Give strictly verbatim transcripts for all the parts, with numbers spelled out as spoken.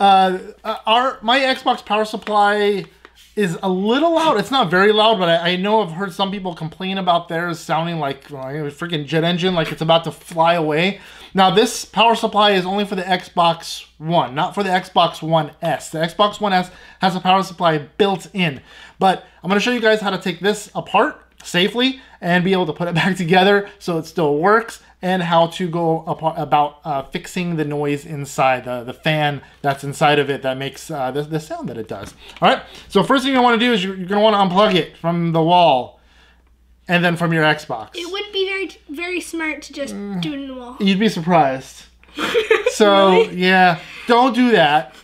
Uh, our my Xbox power supply is a little loud. It's not very loud, but I, I know I've heard some people complain about theirs sounding like, like a freaking jet engine, like it's about to fly away. Now, this power supply is only for the Xbox One, not for the Xbox One S. The Xbox One S has a power supply built in. But I'm going to show you guys how to take this apart safely and be able to put it back together so it still works, and how to go about uh, fixing the noise inside, the, the fan that's inside of it that makes uh, the, the sound that it does. All right, so first thing you want to do is you're, you're going to want to unplug it from the wall and then from your Xbox. It would be very, very smart to just mm, do it in the wall. You'd be surprised. So, really? Yeah, don't do that.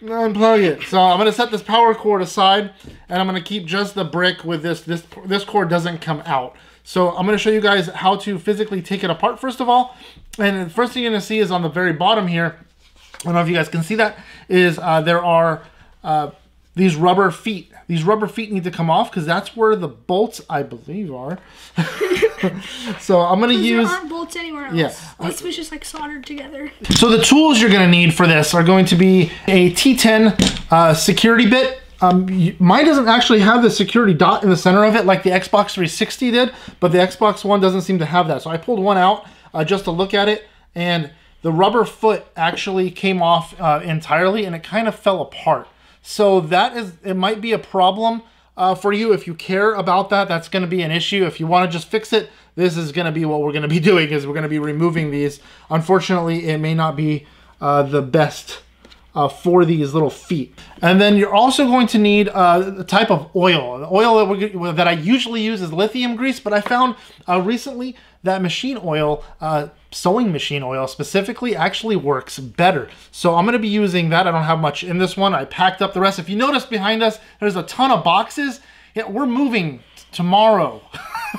Unplug it. So I'm gonna set this power cord aside, and I'm gonna keep just the brick with this. This this cord doesn't come out. So I'm gonna show you guys how to physically take it apart first of all. And the first thing you're gonna see is on the very bottom here. I don't know if you guys can see that. Is uh, there are uh, these rubber feet. These rubber feet need to come off because that's where the bolts, I believe, are. So I'm gonna use. There aren't bolts anywhere else. Yeah. This was just like soldered together. So the tools you're gonna need for this are going to be a T ten uh, security bit. Um, you, mine doesn't actually have the security dot in the center of it like the Xbox three sixty did, but the Xbox One doesn't seem to have that. So I pulled one out uh, just to look at it, and the rubber foot actually came off uh, entirely, and it kind of fell apart. So that is, it might be a problem uh, for you. If you care about that, that's going to be an issue. If you want to just fix it, this is going to be what we're going to be doing, is we're going to be removing these. Unfortunately, it may not be uh, the best uh, for these little feet. And then you're also going to need uh, a type of oil. The oil that, we're, that I usually use is lithium grease, but I found uh, recently that machine oil, uh, sewing machine oil specifically, actually works better. So I'm gonna be using that. I don't have much in this one. I packed up the rest. If you notice behind us, there's a ton of boxes. Yeah, we're moving tomorrow.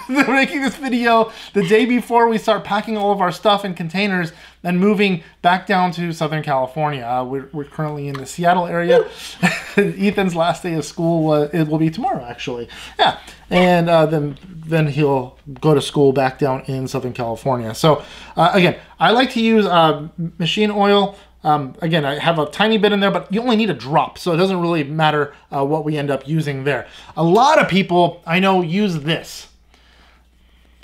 They're making this video the day before we start packing all of our stuff in containers and moving back down to Southern California. Uh, we're, we're currently in the Seattle area. Ethan's last day of school, uh, it will be tomorrow, actually. Yeah, and uh, then then he'll go to school back down in Southern California. So uh, again, I like to use uh, machine oil. Um, again, I have a tiny bit in there, but you only need a drop, so it doesn't really matter uh, what we end up using there. A lot of people I know use this.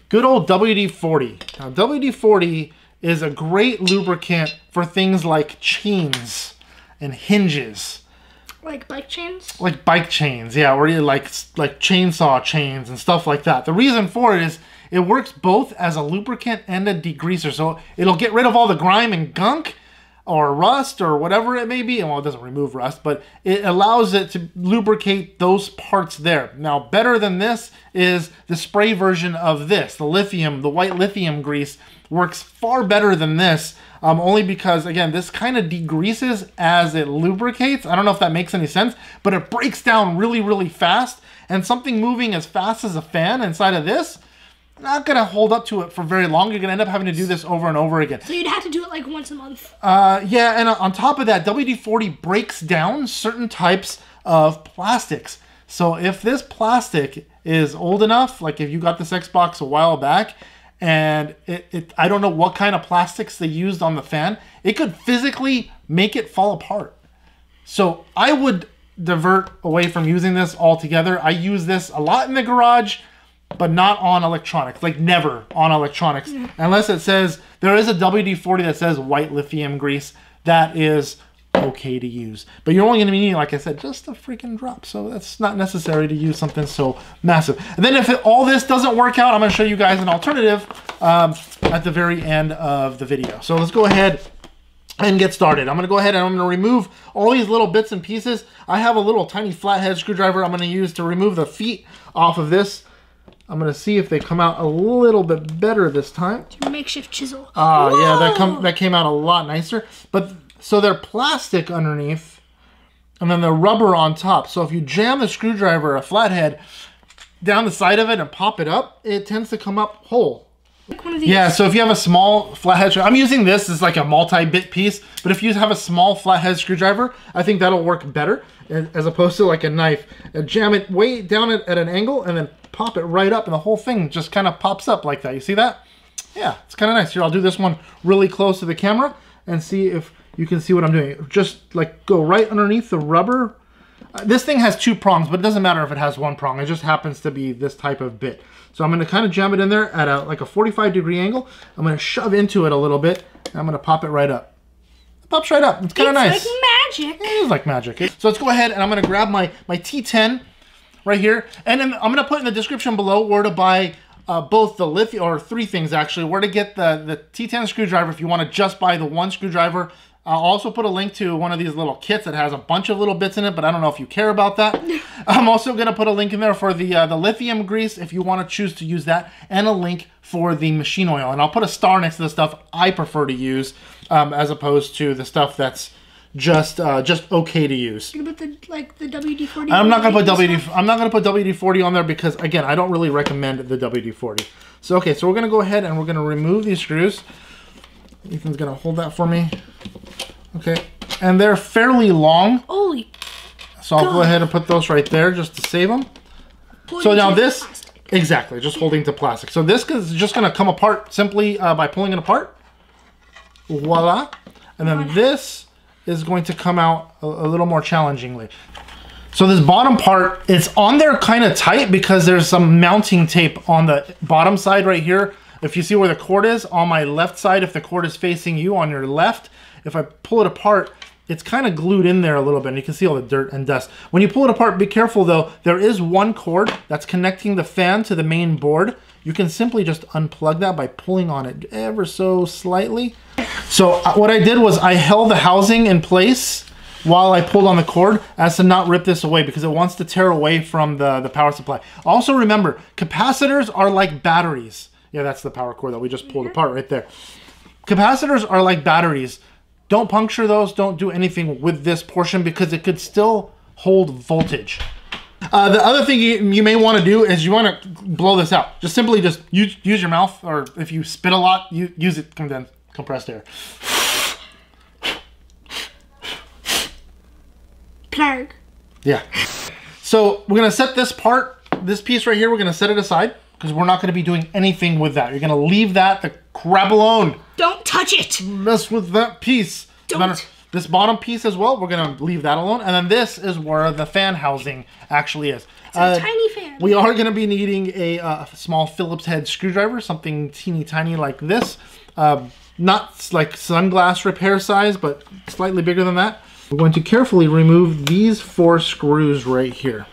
Good old W D forty. Now, W D forty is a great lubricant for things like chains and hinges. Like bike chains? Like bike chains, yeah, or like, like chainsaw chains and stuff like that. The reason for it is it works both as a lubricant and a degreaser, so it'll get rid of all the grime and gunk, or rust, or whatever it may be. Well, it doesn't remove rust, but it allows it to lubricate those parts there. Now, better than this is the spray version of this. The lithium, the white lithium grease, works far better than this, um, only because, again, this kind of degreases as it lubricates. I don't know if that makes any sense, but it breaks down really, really fast, and something moving as fast as a fan inside of this, not gonna hold up to it for very long. You're gonna end up having to do this over and over again. So you'd have to do it like once a month. Uh, yeah, and on top of that, W D forty breaks down certain types of plastics. So if this plastic is old enough, like if you got this Xbox a while back, and it, it I don't know what kind of plastics they used on the fan, it could physically make it fall apart. So I would divert away from using this altogether. I use this a lot in the garage, but not on electronics, like never on electronics, mm. unless it says, there is a W D forty that says white lithium grease that is okay to use. But you're only gonna be needing, like I said, just a freaking drop. So that's not necessary to use something so massive. And then if it, all this doesn't work out, I'm gonna show you guys an alternative um, at the very end of the video. So let's go ahead and get started. I'm gonna go ahead and I'm gonna remove all these little bits and pieces. I have a little tiny flathead screwdriver I'm gonna use to remove the feet off of this. I'm gonna see if they come out a little bit better this time. Makeshift chisel. Ah, uh, yeah, that come that came out a lot nicer. But so they're plastic underneath, and then the rubber on top. So if you jam the screwdriver, a flathead, down the side of it and pop it up, it tends to come up whole. Like one of these. Yeah, so if you have a small flathead, I'm using this as like a multi-bit piece, but if you have a small flathead screwdriver, I think that'll work better as opposed to like a knife. And jam it way down at, at an angle and then pop it right up, and the whole thing just kind of pops up like that. You see that? Yeah, it's kind of nice. Here, I'll do this one really close to the camera and see if you can see what I'm doing. Just like go right underneath the rubber. Uh, this thing has two prongs, but it doesn't matter if it has one prong. It just happens to be this type of bit. So I'm gonna kind of jam it in there at a, like a forty-five degree angle. I'm gonna shove into it a little bit, and I'm gonna pop it right up. It pops right up, it's kind of nice. It's like magic. It is like magic. So let's go ahead and I'm gonna grab my, my T ten right here, and then I'm gonna put in the description below where to buy Uh, both the lithium, or three things actually, where to get the, the T ten screwdriver if you want to just buy the one screwdriver. I'll also put a link to one of these little kits that has a bunch of little bits in it, but I don't know if you care about that. I'm also going to put a link in there for the, uh, the lithium grease if you want to choose to use that, and a link for the machine oil. And I'll put a star next to the stuff I prefer to use um, as opposed to the stuff that's just uh, just okay to use. You're gonna put the, like the W D forty. I'm not gonna put W D. I'm not gonna put W D forty on there because again, I don't really recommend the W D forty. So okay, so we're gonna go ahead and we're gonna remove these screws. Ethan's gonna hold that for me. Okay, and they're fairly long. Holy. So I'll God. go ahead and put those right there just to save them. Holding so now this, plastic. exactly, just holding to plastic. So this is just gonna come apart simply uh, by pulling it apart. Voila, and then this is going to come out a, a little more challengingly. So this bottom part, it's on there kind of tight because there's some mounting tape on the bottom side right here. If you see where the cord is, on my left side, if the cord is facing you on your left, if I pull it apart, it's kind of glued in there a little bit, and you can see all the dirt and dust. When you pull it apart, be careful though. There is one cord that's connecting the fan to the main board. You can simply just unplug that by pulling on it ever so slightly. So what I did was I held the housing in place while I pulled on the cord as to not rip this away because it wants to tear away from the, the power supply. Also remember, capacitors are like batteries. Yeah, that's the power cord that we just pulled yeah. apart right there. Capacitors are like batteries. Don't puncture those, don't do anything with this portion because it could still hold voltage. Uh, the other thing you, you may want to do is you want to blow this out. Just simply just use, use your mouth, or if you spit a lot, you, use it condensed, compressed air. Plug. Yeah. So we're going to set this part, this piece right here, we're going to set it aside because we're not going to be doing anything with that. You're going to leave that the crap alone. Don't touch it. Mess with that piece. Don't. This bottom piece as well, we're gonna leave that alone. And then this is where the fan housing actually is. It's uh, a tiny fan. We are gonna be needing a uh, small Phillips head screwdriver, something teeny tiny like this. Uh, not like sunglass repair size, but slightly bigger than that. We're going to carefully remove these four screws right here.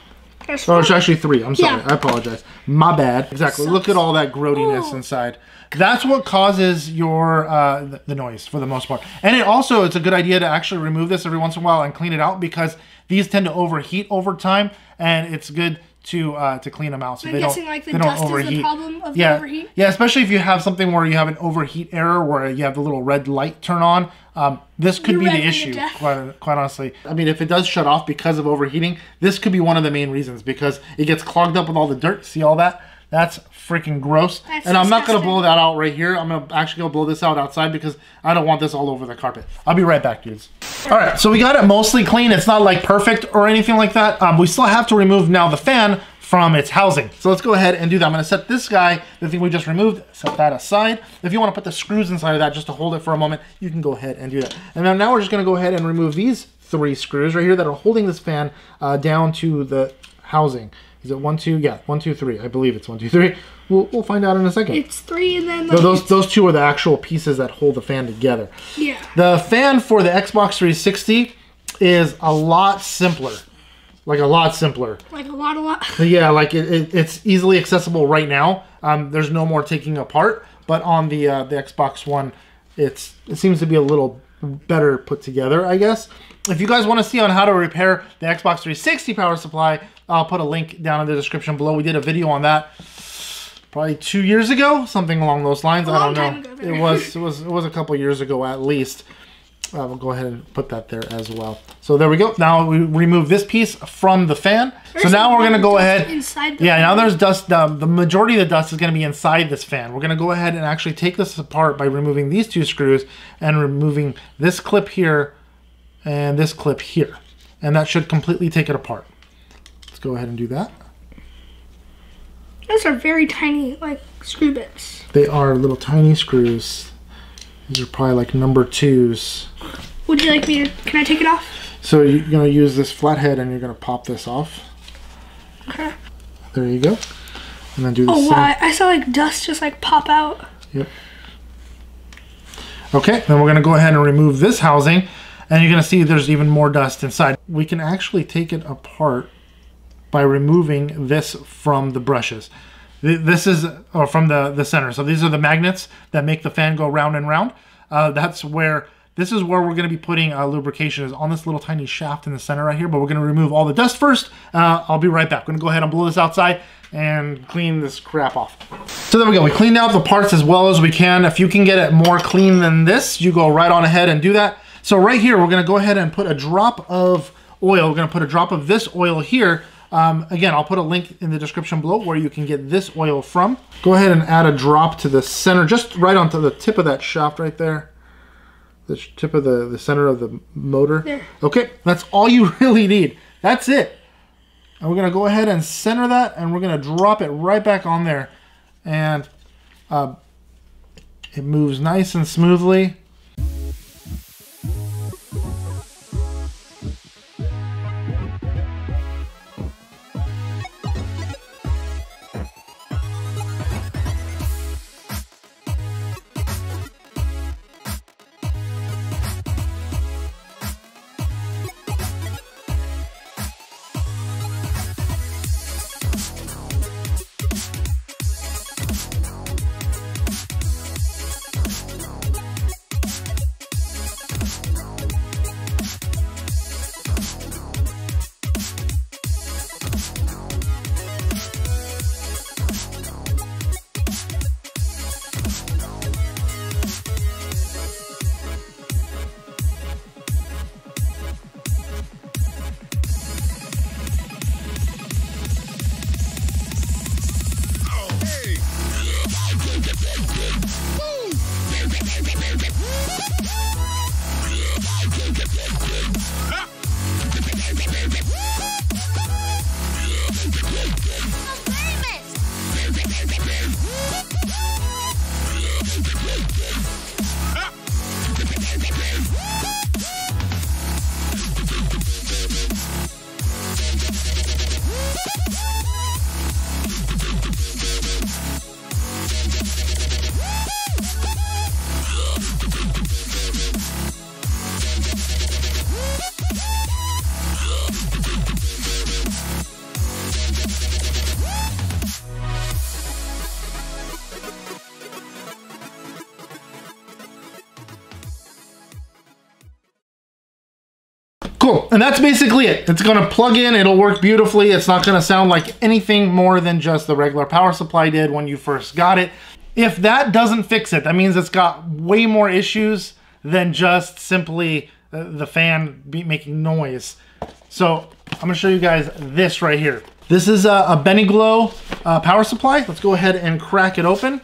There's oh, it's actually three, I'm sorry, yeah. I apologize. My bad. Exactly, look at all that grody-ness Ooh. inside. That's what causes your uh, the noise for the most part. And it also, it's a good idea to actually remove this every once in a while and clean it out because these tend to overheat over time, and it's good to uh, to clean them out so I'm they guessing, don't like the they dust don't overheat. Is the problem of yeah. the overheat? Yeah, especially if you have something where you have an overheat error where you have the little red light turn on. Um, this could You're be the issue, quite, quite honestly. I mean, if it does shut off because of overheating, this could be one of the main reasons because it gets clogged up with all the dirt. See all that? That's freaking gross. That's and I'm disgusting. not going to blow that out right here. I'm gonna actually going to blow this out outside because I don't want this all over the carpet. I'll be right back, dudes. All right, so we got it mostly clean. It's not like perfect or anything like that. Um, we still have to remove now the fan from its housing. So let's go ahead and do that. I'm going to set this guy, the thing we just removed, set that aside. If you want to put the screws inside of that just to hold it for a moment, you can go ahead and do that. And then now we're just going to go ahead and remove these three screws right here that are holding this fan uh, down to the housing. Is it one, two? Yeah, one, two, three. I believe it's one, two, three. We'll, we'll find out in a second. It's three and then... The so those those two are the actual pieces that hold the fan together. Yeah. The fan for the Xbox three sixty is a lot simpler. Like a lot simpler. Like a lot, a lot. Yeah, like it, it, it's easily accessible right now. Um, there's no more taking apart. But on the uh, the Xbox One, it's it seems to be a little better put together, I guess. If you guys want to see on how to repair the Xbox three sixty power supply, I'll put a link down in the description below. We did a video on that probably two years ago, something along those lines. A I don't know. It was it was it was a couple years ago at least. Uh, we'll go ahead and put that there as well. So there we go. Now we remove this piece from the fan. There's so now we're going to go ahead. Inside the yeah, fan. Now there's dust. Um, the majority of the dust is going to be inside this fan. We're going to go ahead and actually take this apart by removing these two screws and removing this clip here and this clip here. And that should completely take it apart. Let's go ahead and do that. Those are very tiny, like, screw bits. They are little tiny screws. These are probably like number twos. Would you like me to, can I take it off? So you're gonna use this flathead and you're gonna pop this off. Okay. There you go. And then do the oh, same. Oh wow, I saw like dust just like pop out. Yep. Okay, then we're gonna go ahead and remove this housing and you're gonna see there's even more dust inside. We can actually take it apart by removing this from the brushes. This is or from the, the center. So these are the magnets that make the fan go round and round. Uh, that's where, this is where we're gonna be putting uh, lubrication, is on this little tiny shaft in the center right here, but we're gonna remove all the dust first. Uh, I'll be right back. I'm gonna go ahead and blow this outside and clean this crap off. So there we go, we cleaned out the parts as well as we can. If you can get it more clean than this, you go right on ahead and do that. So right here, we're gonna go ahead and put a drop of oil. We're gonna put a drop of this oil here. Um, again, I'll put a link in the description below where you can get this oil from. Go ahead and add a drop to the center, just right onto the tip of that shaft right there. The tip of the, the center of the motor. There. Okay, that's all you really need. That's it. And we're gonna go ahead and center that and we're gonna drop it right back on there. And uh, it moves nice and smoothly. Cool, and that's basically it. It's gonna plug in, it'll work beautifully. It's not gonna sound like anything more than just the regular power supply did when you first got it. If that doesn't fix it, that means it's got way more issues than just simply the fan be making noise. So I'm gonna show you guys this right here. This is a, a Benny Glow uh, power supply. Let's go ahead and crack it open.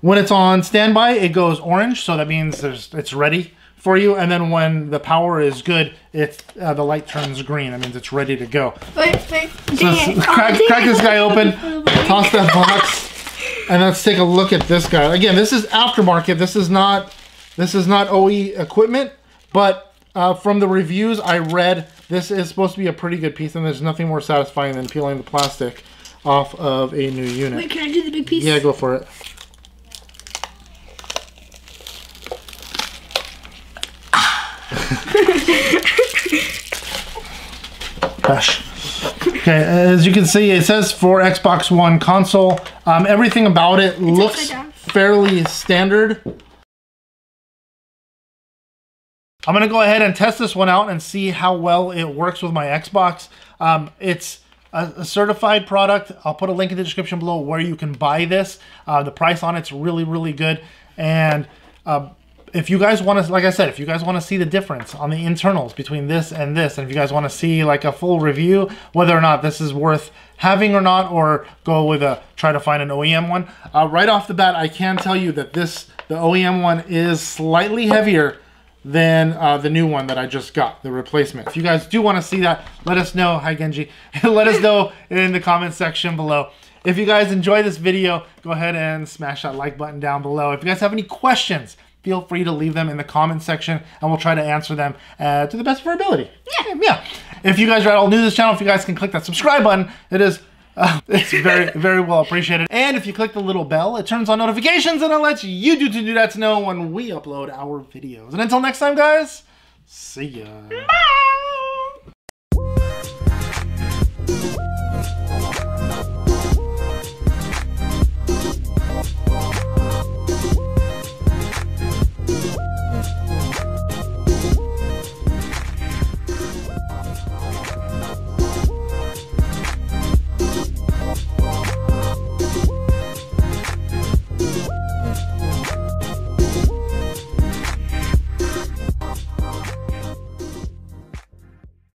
When it's on standby, it goes orange, so that means there's, it's ready for you, and then when the power is good, it's uh, the light turns green. That means it's ready to go. Wait, wait, dang so it. Crack, oh, crack this guy open, toss that box, and let's take a look at this guy. Again, this is aftermarket. This is not, this is not O E equipment, but uh, from the reviews I read, this is supposed to be a pretty good piece, and there's nothing more satisfying than peeling the plastic off of a new unit. Wait, can I do the big piece? Yeah, go for it. Gosh. Okay, as you can see, it says for Xbox One console. Um, everything about it looks fairly standard. I'm gonna go ahead and test this one out and see how well it works with my Xbox. Um, it's a, a certified product. I'll put a link in the description below where you can buy this. Uh, the price on it's really, really good, and uh, if you guys want to, like I said, if you guys want to see the difference on the internals between this and this, and if you guys want to see like a full review, whether or not this is worth having or not, or go with a, try to find an O E M one. Uh, right off the bat, I can tell you that this, the O E M one is slightly heavier than uh, the new one that I just got, the replacement. If you guys do want to see that, let us know. Hi, Genji. Let us know in the comment section below. If you guys enjoy this video, go ahead and smash that like button down below. If you guys have any questions feel free to leave them in the comment section, and we'll try to answer them uh, to the best of our ability. Yeah. Yeah. If you guys are all new to this channel, if you guys can click that subscribe button, it is uh, it's very, very well appreciated. And if you click the little bell, it turns on notifications and it lets you do, do that to know when we upload our videos. And until next time, guys, see ya. Bye.